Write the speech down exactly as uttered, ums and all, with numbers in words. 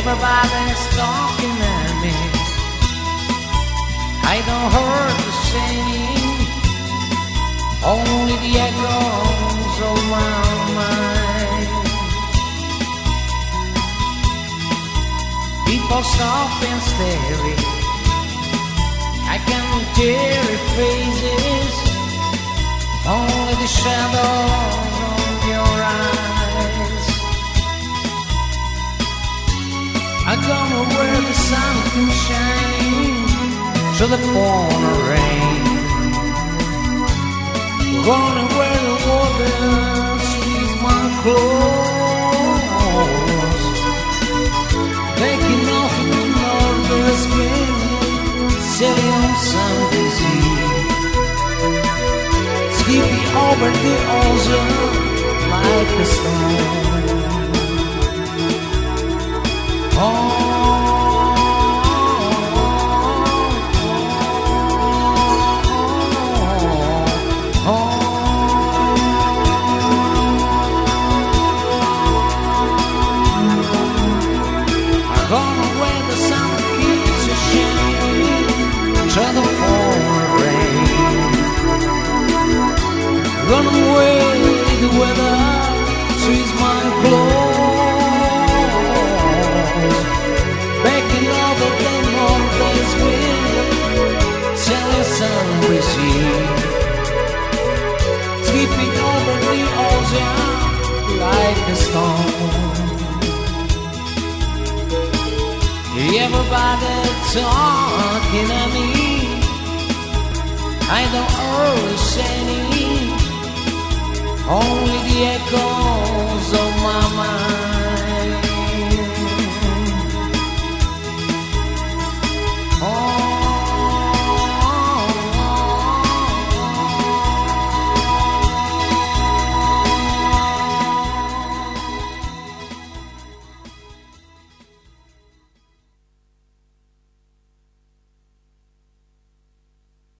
Everybody's talking at me. I don't hear the singing, only the echoes of my mind. People stop and stare. I can't hear their faces, only the shadows of your eyes. I don't know where the sun can shine, so the corner rain. Gonna wear the water, squeeze my clothes, taking off the nervous skin, silly on Sunday's Eve. Skippy over the ocean like a stone. Oh. Run away the weather, squeeze my clothes, backing all the damn old days with silly sunny sea, sweeping over the ocean like a storm. Everybody talking at me, I don't always any. Only the echoes of my mind.